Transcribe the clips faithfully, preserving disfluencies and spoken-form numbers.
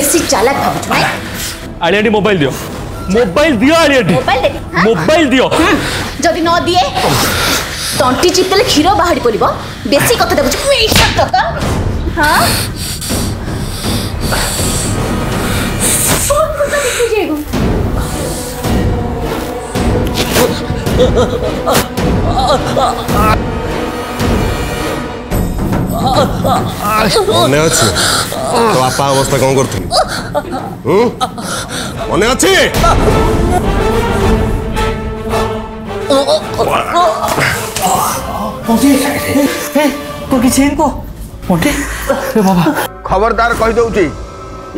बेसी चालाक भाव आलिया डी मोबाइल दियो मोबाइल दियो आलिया डी मोबाइल देबी मोबाइल दियो जदी न दिए टंटी चिपले खीरो बाहरी पड़िबो बेसी कथा देबु मेई सत्ता का हां फोन कथा देखि जेगो मने अछि तो आपा अवस्था कोन करथि हूं मने अछि ओके ए को किछे इनको मोटे रे बाबा खबरदार कहि दउची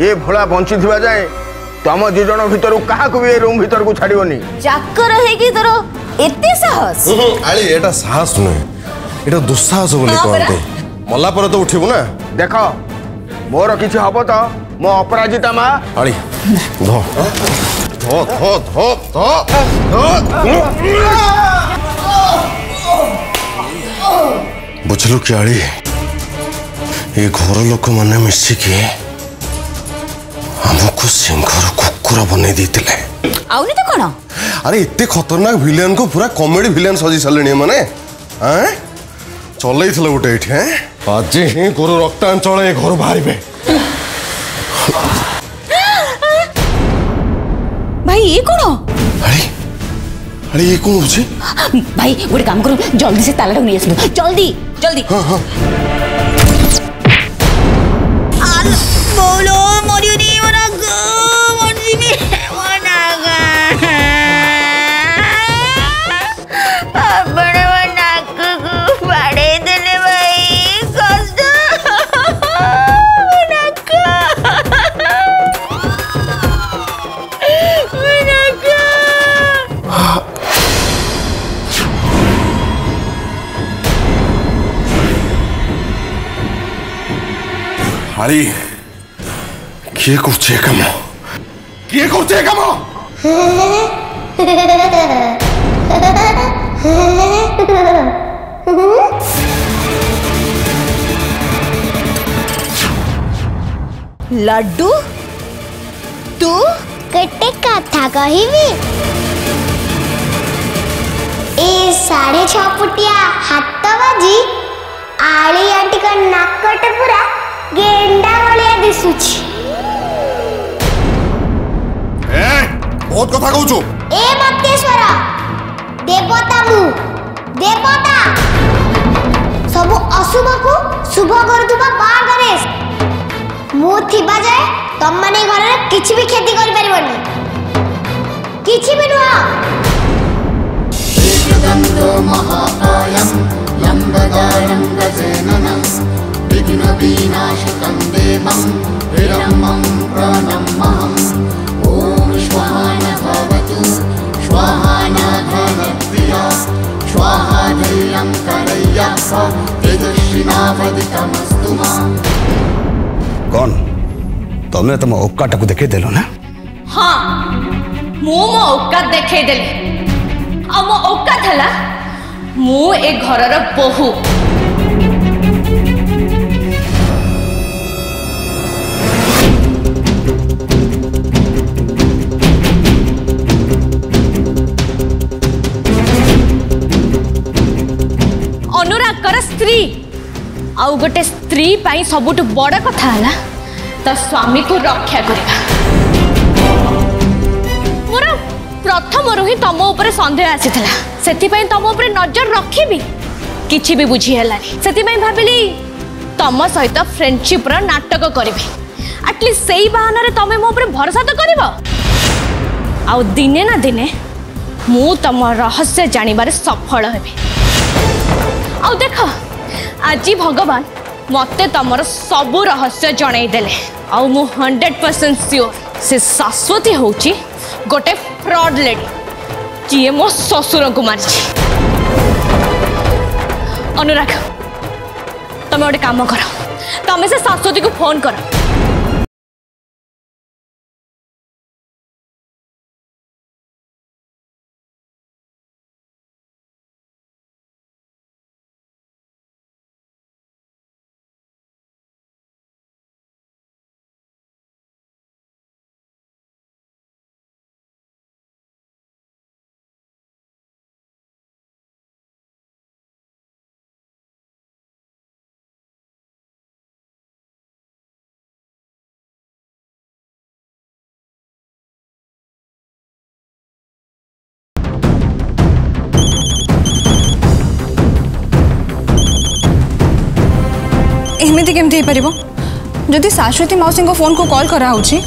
ए भोला बंची थिबा जाय तम दुजण भितर काहा को भी रूम भितर को छाडियोनी जाकर हे कि तोरो एते साहस आली एटा साहस नै एटा दुस्साहस बोली कहते मला पर तो उठिबो ना देखो मोर किछ हबो त मो अपराजिता मा अली धो धो धो धो धो बुझलु कि आली ए घर लोक माने मिसी के हमो को सिंगर कुकुर बने देतिले आउनी त कोन अरे इत्ते खतरनाक विलेन को पूरा कॉमेडी विलेन सजी सलेनी माने हैं चलै थले उठे हैं आज ही गुरु रक्तांचल ए घर बाहरिबे भाई ये कोन अरे अरे ये कोन होछि भाई गोटे काम करू जल्दी से ताला ढोनी आसलो जल्दी जल्दी हां हां आन बोलो मोरियो नी ओरा गो मोरजी में वनागा अब अरे किए कुर्चे कमो किए कुर्चे कमो लड्डू तू कटे कथा कही भी ए साढ़े छ फुटिया हाथबाजी आली आंटी का नाकट पूरा गेंडा वालिया दिसुछ ए बहुत कथा कहउछु ए मक्तेश्वर देवता मु देवता सब अशुभ को शुभ करथुबा बा गणेश मु थिबा जाय तम माने घर रे किछ भी खेती करि परबनी किछ भी नुआ एकदंतो महाकायम यंबदानं गजेननं विघ्न विनाशकं देवं विरमं प्रणमं ॐ स्वाहा भवतु स्वाहा नभवत्या स्वाहा धीरं करयस्व तेजस्विनावधितमस्तु मा कौन तुमने तुम औकात को देखे देलो ना हां मो मो औकात देखे देली आ मो औकात हला मो ए घरर बहु स्त्री आउ गोटे स्त्री पाई सबुठ बड़ कथा है तो स्वामी को रक्षा करवा मोर प्रथम रु ही तुम उपर सन्देह आसी से तुम उपर नजर रखी किसी भी बुझी से भाविली तुम सहित फ्रेंडशिप नाटक करी एटलीस्ट से बाहन तुम मो उपर भरोसा तो कर आउ दिने ना दिने मु तुम रहस्य जानिबार सफल हेबी आउ देख आज भगवान मते तमर सब रहस्य जनै देले आउ मु हंड्रेड परसेंट सियोर से शाश्वती होउची गोटे फ्रॉड लेडी जी मो ससुर को मारछि अनुराग तमे ओडे काम करो तमे से शाश्वती को फोन करो। एमती केमती हो पारिबो जदि शाश्वती मौसी को फोन को कॉल करा होची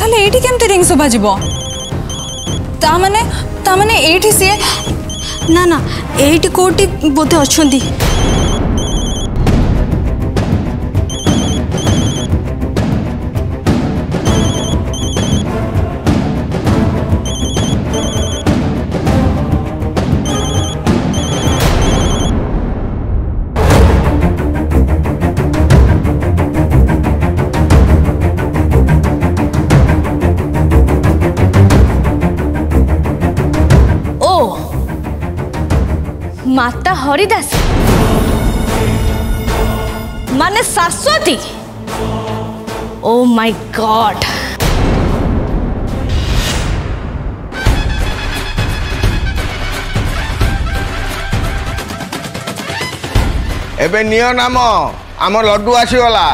ताले एठी केमती रिंग सुबा जिवो ता माने ता माने एठी से ना ना एठी कोटी बोधे अछंती माता हरिदास माने शाश्वती। ओ माय गॉड एबे नियो नाम आम लड्डू आसीगला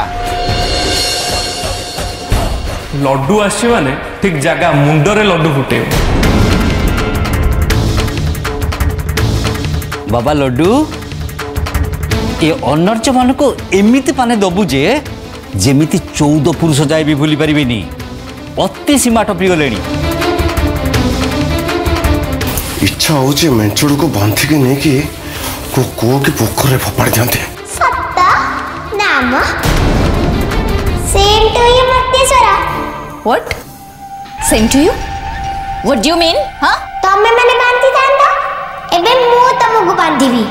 लड्डू आसी माने ठीक जगह मुंडरे लड्डू फुटे बाबा लड्डू ये अनर्च मान को एमती पाने दबू जे जमीती चौदह पुरुष जाए भी भूली पारे अति सीमा टपी गले इच्छा हो मेचुड़ को बांधिकी नहीं कि कूह कि पोखर फोपाड़ी दिखते What? Same to you? What do you mean? हाँ? तमे मैंने बांधी था ना? एबे मु तमगु बांधिबी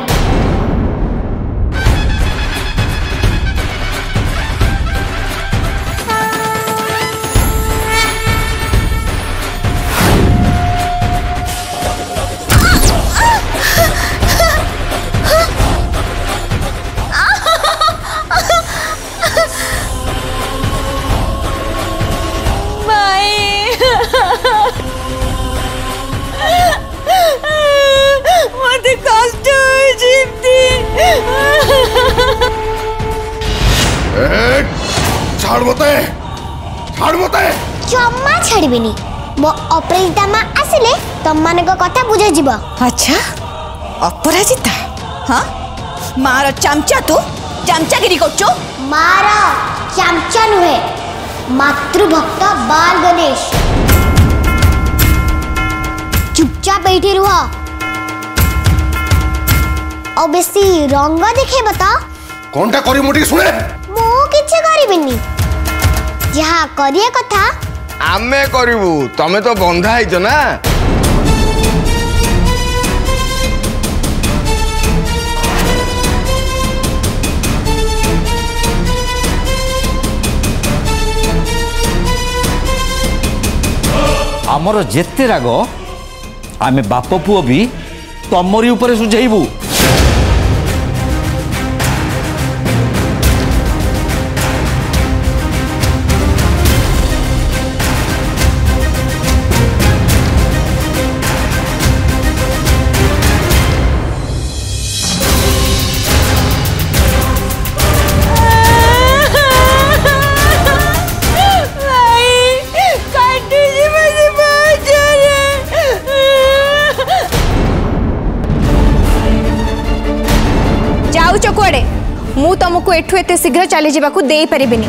मो अपराजिता माँ आसिले तुम मान कथा बुझा जीव। अच्छा अपराजिता हाँ मार चमचा तू चमचागिरी करचो मार चमचा नुहे मातृभक्त बाल गणेश चुपचाप बैठी रुह और बेसी रंग देखे बता कौनटा करी मोटी सुने मो किछे करिबिनी जहा करिया कथा आमे करू तमें तो बंधा हो ना आमर जेते राग आमे बाप पुओ भी तमरी ऊपर सुझेबू तुमको एठू एते शीघ्र चली जावाकू देई परिबिनी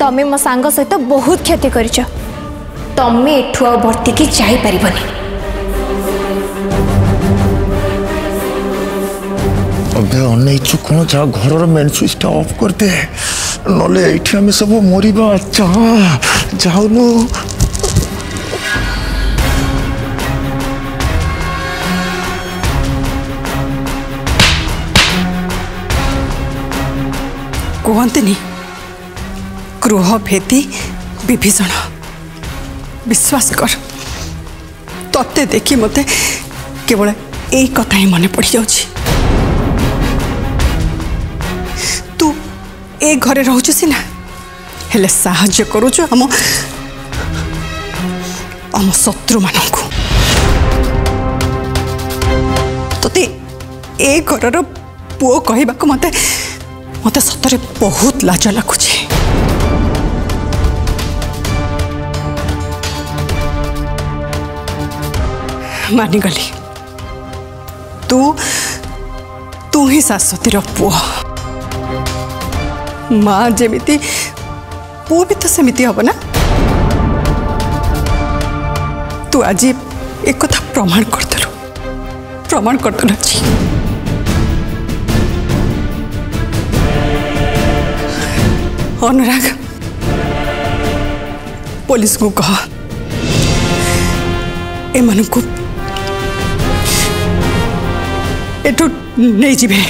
तमे मो सांग सहित बहुत क्षति करिछ तमे एठू आ भर्ती की जाई परिबनी अबे अन्नै छु कोन जा घरर मेन स्विच टा ऑफ कर दे नले एठी हम सब मरिबा अच्छा जाऊ नु कहते गृह भेदी विभीषण विश्वास कर तत्ते देखी मत केवल यही कथा ही मन पड़ जा तू ए घरे रोचु सीना हेले साहाय्य करूचु आम आम शत्रु मानकू तते ए घरर पुओ कहबाक मत मत सतरे बहुत लाज लगुच मानिगली तू तू ही शाश्वतीर पु माँ जमी पु भी तो सेमती हम ना तू आज एक प्रमाण करदलु प्रमाण करदलु जी अनुराग पुलिस को कह एम को एठू नहीं जीवे अरे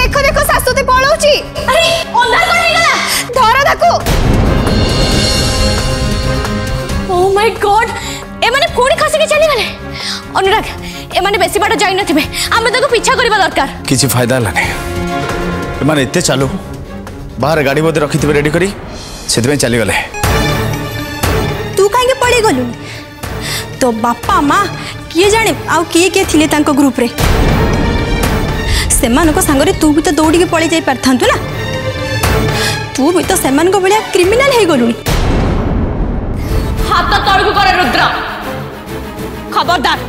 देखो देखो सासुते पड़ौची अरे ओना कोन हे गला धर दाको ओ माय गॉड एमाने फोड़ी खसिके चली गले अनुराग एमाने बेसी बाट जाई नथिबे आमे तको पीछा करबा दरकार किछि फायदा लाने एमाने इते चालू बाहर गाड़ी मधे रखिथिबे रेडी करी सेद में चली गले तू काहे के पड़ी गलु तो बापा मां किए जाने आउ किए के थिले तांको ग्रुप रे सेमान को संग रे तू भी तो दौड़ी के पड़ी जाई परथंतु ना तू भी तो सेमान को बलिया क्रिमिनल हे गलु हात तोड़ को करे रुद्र खबरदार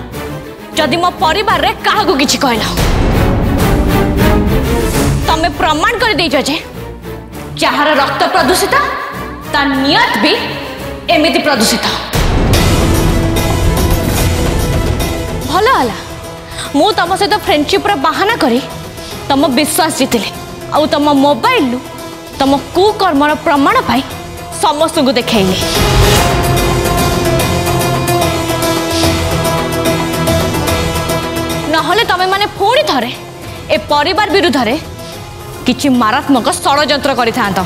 जदि मो परिवार रे काहा को किछि कहला तमे प्रमाण कर दे जे जहार रक्त प्रदूषित ता नियत भी एमिति प्रदूषित भला हला मो तम सहित फ्रेंडशिप रा बहाना करी तम विश्वास जीतिले आ तम मोबाइल लु तम कुकर्म रा प्रमाण पाई समस्त को देखेली नहले तमे माने पूरी थरे ए परिवार विरुद्ध रे किछि मारात्मक षडयंत्र करि थांतो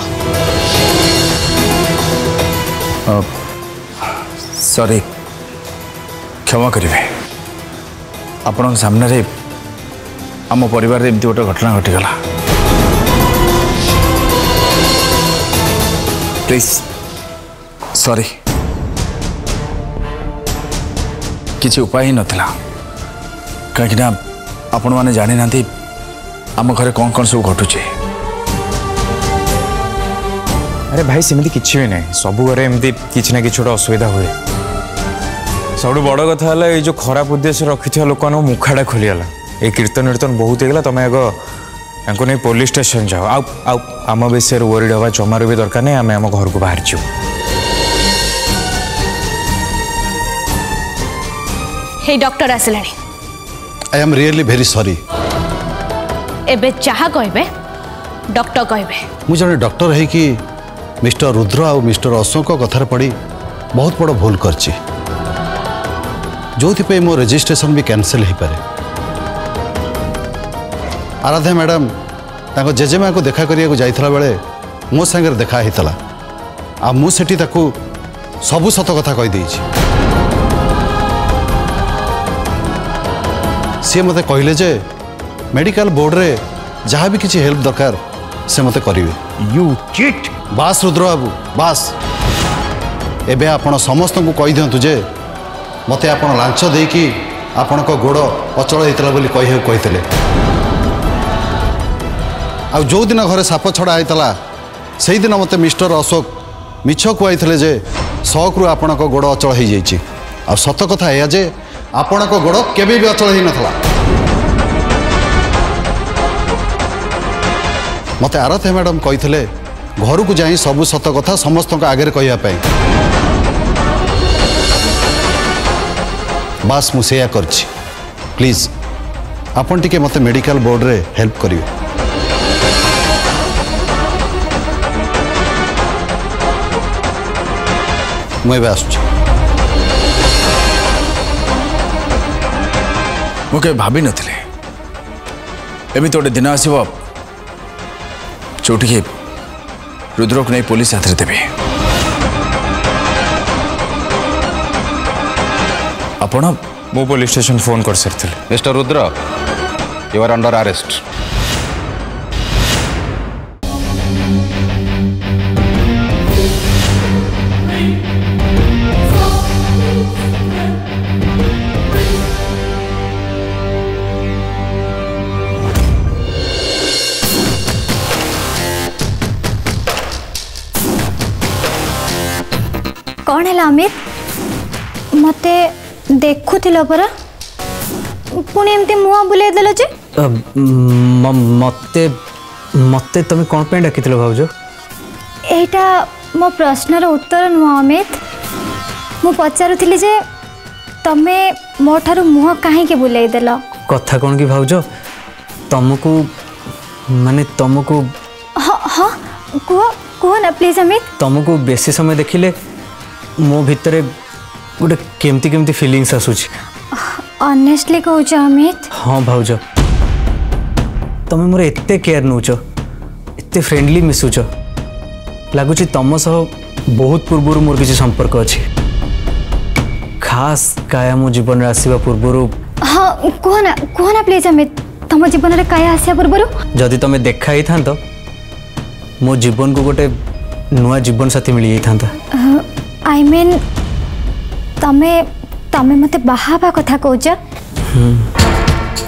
सॉरी क्षमा करिवे आपन सामने रे आम परिवार रे एमती गोटे घटना घटी गला प्लीज सॉरी किछि उपाय नथिला कहीं आपण मैंने जानी ना आम घर कौन कौन सब घटुचे अरे भाई सेमती किसी भी ना सब घर एमती किसी ना किसी गोटे असुविधा हुए सब बड़ कथा ये जो खराब उद्देश्य रखी लोक मुखाटा खोलीगला ये कीर्तन कीर्तन बहुत होगा तुम आग या नहीं पुलिस स्टेशन जाओ आउ आम विषय वरीड हवा जमारू भी दरकार नहीं आम आम घर को बाहर जाऊ हे डॉक्टर आसला I am really very sorry. एबे चाहा कहबे डॉक्टर कहबे मु जने डॉक्टर है कि मिस्टर रुद्र और मिस्टर अशोक कथार पड़ी बहुत बड़ भूल करची जोथि पे मो रजिस्ट्रेशन भी कैंसिल ही पारे आराध्या मैडम ताको जेजेमा को देखा करिया को जाइथला बेले मो संगे देखा हितला आ मु सेठी ताको सब सत कथा कहि देइची सी मते कहले जे मेडिकल बोर्ड रे जहाँ भी किसी हेल्प दरकार से मते करिवे यू चिट बास रुद्र बाबू बास एबे आपण समस्त को कहि दियंतु जे मते आपण लांच दे कि आपण को गोड़ अचल होइतला बोली कहि कहितले आ जो दिन घरे साप छड़ा आइतला सेहि दिन मते मिस्टर अशोक मिछो कहइतले जे शौक रु आपण को गोड़ अचल होई जाईची आ सत कथा या जे आपण को गोड़ केबे भी अचल ही नथला मते आरत है मैडम कहितले घर को जाई सब सत कथा समस्त को आगे कहिया पई बास मु सेया करछि प्लीज आपण टिके मते मेडिकल बोर्ड रे हेल्प करियो मैं बेस्ट मुझे भाभी नथिले एमि तो दिन आसव जोटिके रुद्र को नहीं पुलिस हाथ में देवे आपण मो पुलिस स्टेशन फोन कर सकते mister Rudra you are under arrest कौन है अमित मत देखु परा पुणी एमती मुह बुलेदेल जे मत मत तुम कौन पर डाक भाज यहीटा मो प्रश्नर उत्तर नुह अमित मु पचारुली जे तमे मो ठार मुह कहीं बुलेदेल कथा कौन कि भाज तुमको माने तुमको हाँ हाँ कह कह ना प्लीज अमित तुमको बेसी समय देखिले मो भितर गोटे केमती केमती फिलिंग्स आसूची ऑनेस्टली कहूच अमित हाँ भाज तुम्हें मोर एते केयर नौच एते फ्रेंडली मिसुच लगुच तुम सह बहुत पूर्व मोर किसी संपर्क अच्छी खास काया मो जीवन आसवा पूर्व हाँ कहना कहना प्लीज अमित तुम जीवन में काया आसा पूर्व जदि तुम्हें देखा ही था तो, मो जीवन को गोटे नुआ जीवन साथी मिल जाता आई मीन तमे तमे मते बाहाबा कथा कहूच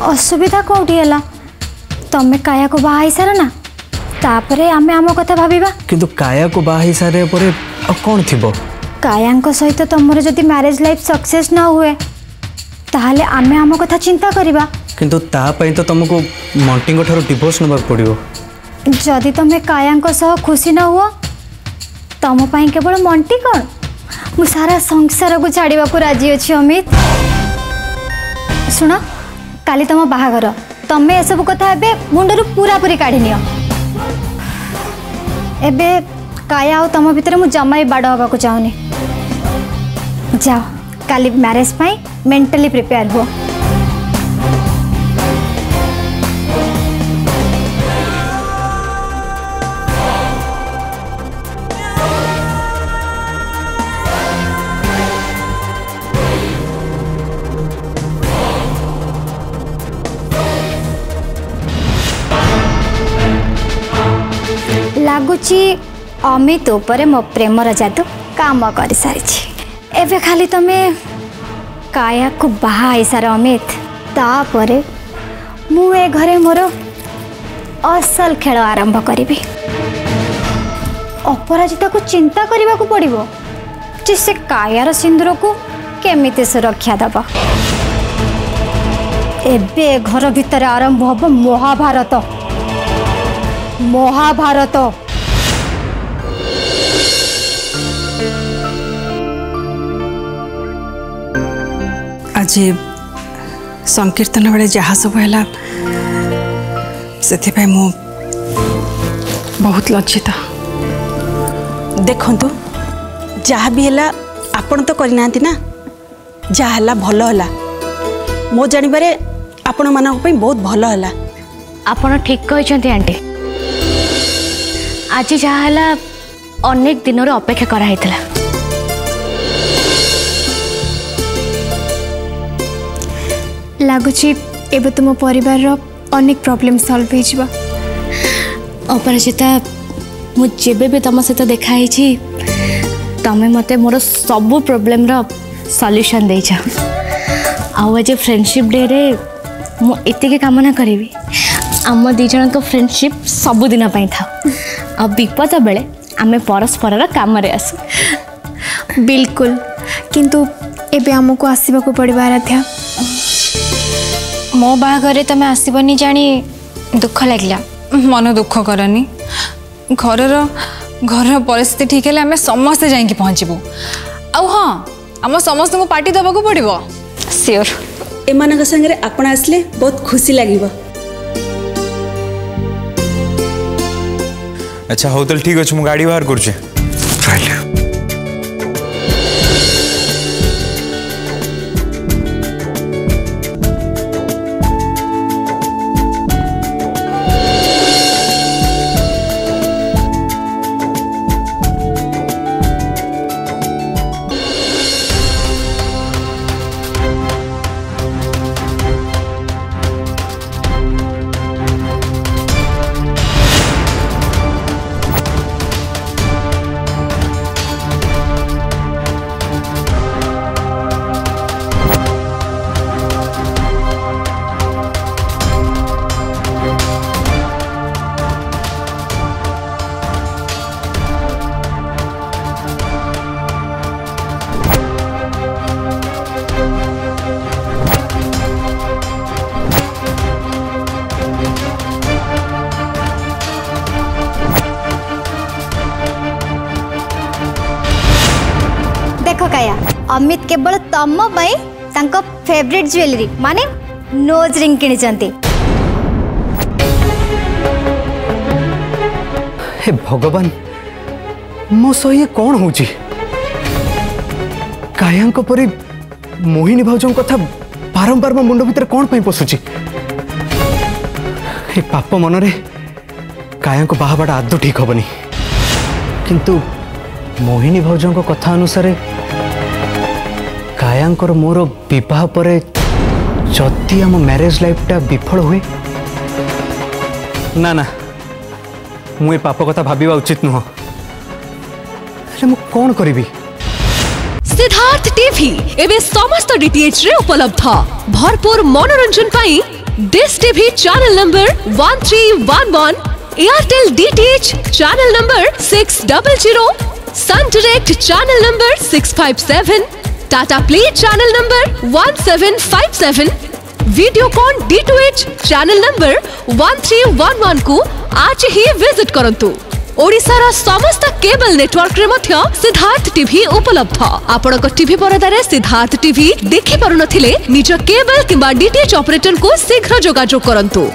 असुविधा कौटी है तमें काया को बाहा सार ना तापरे आमे आम कथा भाविबा किंतु काया को बाहा सारे परे कौन थिबो काया सहित तुमर जदि मैरिज लाइफ सक्सेस न हुए ताहले आमे आम कथा चिंता करिबा किंतु ता पई तो तुमको मॉन्टिंग ठारो डिवोर्स नबा पड़िबो जदि तमे काया सह खुशी न हुआ तुम पाई केवल मॉन्टी कौन मु सारा संसार को छाड़ा को राजी अच्छी अमित शुण काली तुम बाहाघर तमें यह सब कथा मुंडर पूरा पूरी काढ़ी नियो एबे काया और तुम भितर मुझे जमा बाड़ हाँ चाहूनी जाओ काली मैरिज पाई मेंटली प्रिपेयर हो लगुची अमित उपरे मो प्रेमर जादू काम कर सारी एवं खाली तुम्हें काया को बाहा सार अमित तापर मु घरे मोर असल खेल आरंभ करी अपराजिता को चिंता करने को पड़ो जे से कायार सिंदूर को केमिते सुरक्षा दब ए घर भीतर आरंभ हम महाभारत महाभारत आज संकीर्तन बेले जहा सब है से मु बहुत लज्जित देखु जहाँ भी है आपण तो करना ना जहाँ भल है मो जानवर आपण मान बहुत भल है आपण ठीक कहते आंटी आज जहाँ अनेक दिन अपेक्षा कराई लगुची एवं तुम परिवार अनेक प्रॉब्लम सॉल्व हो अपराजिता मुझे भी तुम सहित देखाई तुम्हें मत मोर सब प्रोब्लेम सॉल्यूशन दे आज फ्रेंडशिप डे रे मुझे कामना करी आम दीज फ्रेंडशिप सबुदिन था अब विपद बेले आम परस्पर कम आसू बिल्कुल किंतु एबे आमको आसवा को पड़वा आराध्या मो बाघरे तुम आसबनी जानी दुख लगला मन दुख करनी घर घर परिस्थिति ठीक है आम समस्ते जा पहुँचू हाँ आम समस्त को पार्टी देवा को पड़ो सियोर एम संगे आप आसले बहुत खुशी लगे अच्छा हौ तल ठीक अच्छे मु गाड़ी बाहर कर ठकाया अमित केवल तम फेवरेट ज्वेलरी माने नोज रिंग किणी चंती। हे भगवान मो सो ये कौन होची काया को परी मोहिनी भाउजों कथा बारंबार मो मुंड भीतर कौन पई पसुची। हे पाप मन रे काया को बाहाबाट आदौ ठीक होबनी किंतु मोहिनी भाउजों को कथा अनुसार कायांकर मोर विवाह पर जदि आम मैरिज लाइफटा विफल हुए ना ना मुझे पाप कथा भाबा उचित नुह मु कौन करी। सिद्धार्थ टीवी एवं समस्त डीटीएच रे उपलब्ध भरपूर मनोरंजन पाई this TV channel number one three one one, Airtel DTH channel number six double zero, Sun Direct channel number six five seven, Tata play channel number one seven five seven, Videocon D two H channel number one three one one को आज ही visit करंतु। ओडिशा रा समस्त cable network रे मध्य Siddharth TV उपलब्ध। आपण को TV परदारे Siddharth TV देखि पारुनथिले निज केबल किबा डीटीएच ऑपरेटर को शीघ्र जोगाजोग करंतु।